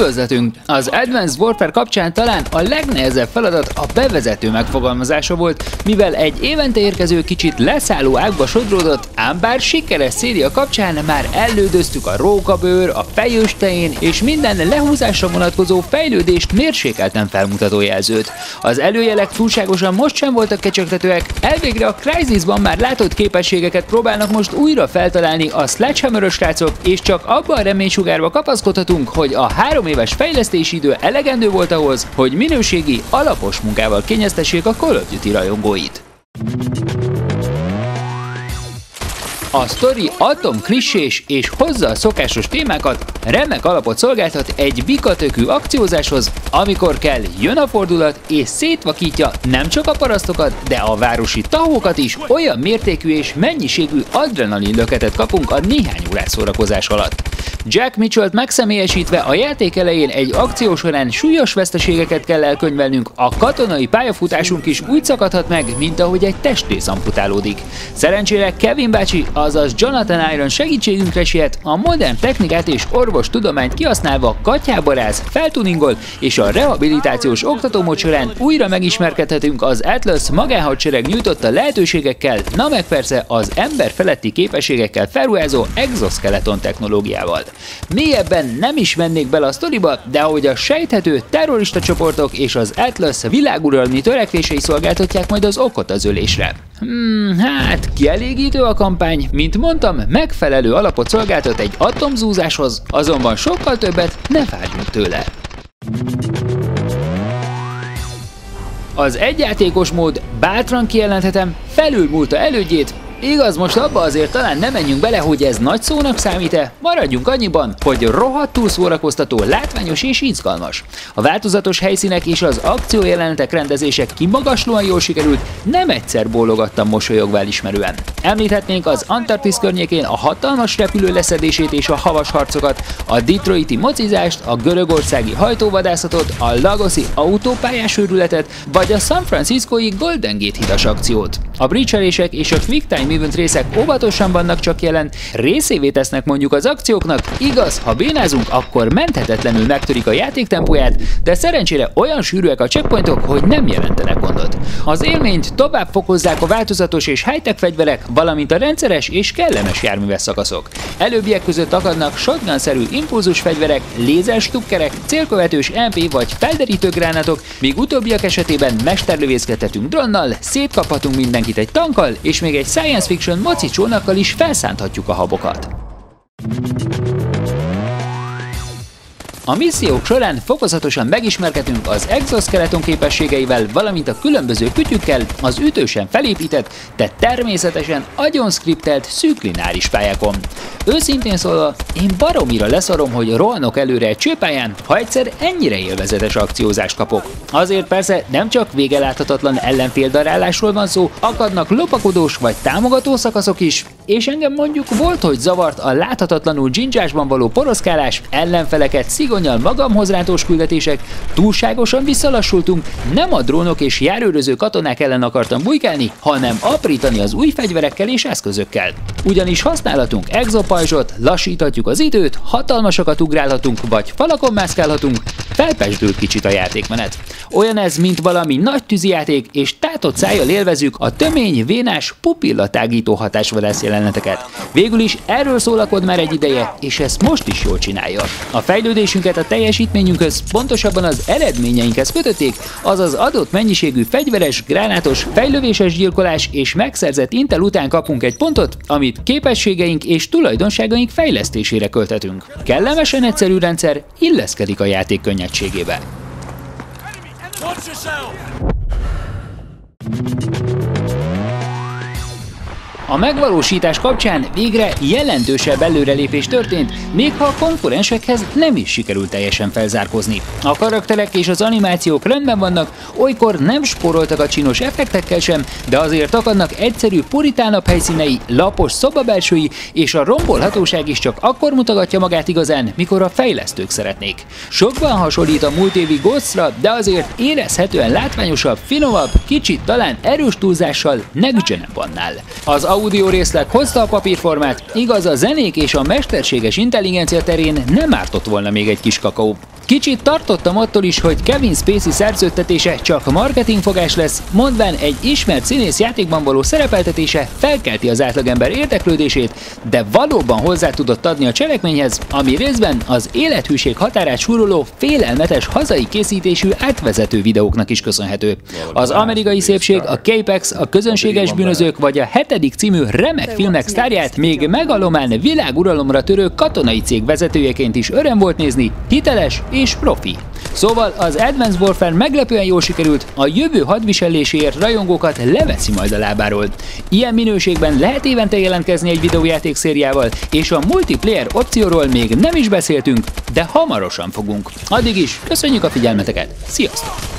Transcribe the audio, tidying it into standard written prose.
Üdvözletünk! Az Advanced Warfare kapcsán talán a legnehezebb feladat a bevezető megfogalmazása volt, mivel egy évente érkező kicsit leszálló ágba sodródott, ám bár sikeres széria kapcsán már ellődöztük a rókabőr, a fejőstején és minden lehúzásra vonatkozó fejlődést mérsékelten felmutató jelzőt. Az előjelek túlságosan most sem voltak kecsegtetőek, elvégre a Crysisban már látott képességeket próbálnak most újra feltalálni a sledgehammer-ös srácok, és csak abban reménysugárba kapaszkodhatunk, hogy a 3 éves fejlesztési idő elegendő volt ahhoz, hogy minőségi, alapos munkával kényeztessék a Call of Duty rajongóit. A sztori atomklissés és hozzá a szokásos témákat remek alapot szolgáltat egy bikatökű akciózáshoz, amikor kell, jön a fordulat és szétvakítja nem csak a parasztokat, de a városi tahókat is, olyan mértékű és mennyiségű adrenalin löketet kapunk a néhány órás szórakozás alatt. Jack Mitchellt megszemélyesítve a játék elején egy akció során súlyos veszteségeket kell elkönyvelnünk, a katonai pályafutásunk is úgy szakadhat meg, mint ahogy egy testrész amputálódik. Szerencsére Kevin bácsi, azaz Jonathan Iron segítségünkre siet, a modern technikát és orvostudományt kihasználva katyába ráz, feltuningol, és a rehabilitációs oktatómód során újra megismerkedhetünk az Atlas magánhadsereg nyújtotta lehetőségekkel, na meg persze az ember feletti képességekkel felruházó exoskeleton technológiával. Mélyebben nem is mennék bele a sztoriba, de ahogy a sejthető terrorista csoportok és az Atlas világuralmi törekvései szolgáltatják majd az okot az ölésre. Hát kielégítő a kampány, mint mondtam, megfelelő alapot szolgáltat egy atomzúzáshoz, azonban sokkal többet ne várjunk tőle. Az egyjátékos mód, bátran kijelenthetem, felülmúlta elődjét. Igaz, most abba azért talán nem menjünk bele, hogy ez nagy szónak számít-e, maradjunk annyiban, hogy rohadtul szórakoztató, látványos és izgalmas. A változatos helyszínek és az akciójelenetek rendezése kimagaslóan jól sikerült, nem egyszer bólogattam mosolyogva elismerően. Említhetnénk az Antarktisz környékén a hatalmas repülő leszedését és a havas harcokat, a detroiti mocizást, a görögországi hajtóvadászatot, a lagoszi autópályás őrületet, vagy a San Franciscoi Golden Gate hidas akciót. A bridge-elések és a quicktime event részek óvatosan vannak csak jelen, részévé tesznek mondjuk az akcióknak, igaz, ha bénázunk, akkor menthetetlenül megtörik a játék tempóját, de szerencsére olyan sűrűek a checkpointok, hogy nem jelentenek gondot. Az élményt tovább fokozzák a változatos és high-tech fegyverek, valamint a rendszeres és kellemes járműves szakaszok. Előbbiek között akadnak shotgun-szerű impulzus fegyverek, lézerstukkerek, célkövetős MP vagy felderítő gránátok, míg utóbbiak esetében mesterlövészkedhetünk dronnal, szétkaphatunk mindenkit egy tankkal, és még egy science fiction moci csónakkal is felszánthatjuk a habokat. A missziók során fokozatosan megismerkedünk az exoskeleton képességeivel, valamint a különböző kütyükkel, az ütősen felépített, de természetesen agyon szkriptelt szűklináris pályákon. Őszintén szólva, én baromira leszarom, hogy rohanok előre egy csőpályán, ha egyszer ennyire élvezetes akciózást kapok. Azért persze nem csak végeláthatatlan ellenféldarálásról van szó, akadnak lopakodós vagy támogató szakaszok is, és engem mondjuk volt, hogy zavart a láthatatlanul dzsindzsásban való poroszkálás, ellenfeleket szigonnyal magamhoz rántós küldetések, túlságosan visszalassultunk, nem a drónok és járőröző katonák ellen akartam bujkálni, hanem aprítani az új fegyverekkel és eszközökkel. Ugyanis használhatunk exopajzsot, lassíthatjuk az időt, hatalmasokat ugrálhatunk, vagy falakon mászkálhatunk, felpesdült kicsit a játékmenet. Olyan ez, mint valami nagy tűzijáték, és tátott szájjal élvezük a tömény, vénás, pupillatágító hatásvadász jeleneteket. Végül is erről szólakod már egy ideje, és ezt most is jól csinálja. A fejlődésünket a teljesítményünkhöz, pontosabban az eredményeinkhez kötötték, azaz adott mennyiségű fegyveres, gránátos, fejlövéses gyilkolás és megszerzett intel után kapunk egy pontot, amit képességeink és tulajdonságaink fejlesztésére költhetünk. Kellemesen egyszerű rendszer, illeszkedik a játék könnyedségébe. A megvalósítás kapcsán végre jelentősebb előrelépés történt, még ha a konkurensekhez nem is sikerült teljesen felzárkózni. A karakterek és az animációk rendben vannak, olykor nem spóroltak a csinos effektekkel sem, de azért akadnak egyszerű puritánabb helyszínei, lapos szobabelsői, és a rombolhatóság is csak akkor mutogatja magát igazán, mikor a fejlesztők szeretnék. Sokban hasonlít a múlt évi Ghostra, de azért érezhetően látványosabb, finomabb, kicsit talán erős túlzással Next Gen-en vannál. Az audio részleg hozta a papírformát, igaz, a zenék és a mesterséges intelligencia terén nem ártott volna még egy kis kakaó. Kicsit tartottam attól is, hogy Kevin Spacey szerződtetése csak marketingfogás lesz, mondván egy ismert színész játékban való szerepeltetése felkelti az átlagember érdeklődését, de valóban hozzá tudott adni a cselekményhez, ami részben az élethűség határát súroló, félelmetes hazai készítésű átvezető videóknak is köszönhető. Az amerikai szépség, a K-Pax, a közönséges bűnözők vagy a 7. című remek filmek sztárját még megalomán világuralomra törő katonai cég vezetőjeként is öröm volt nézni, hiteles és profi. Szóval az Advanced Warfare meglepően jól sikerült, a jövő hadviseléséért rajongókat leveszi majd a lábáról. Ilyen minőségben lehet évente jelentkezni egy videójáték szériával, és a multiplayer opcióról még nem is beszéltünk, de hamarosan fogunk. Addig is köszönjük a figyelmeteket, sziasztok!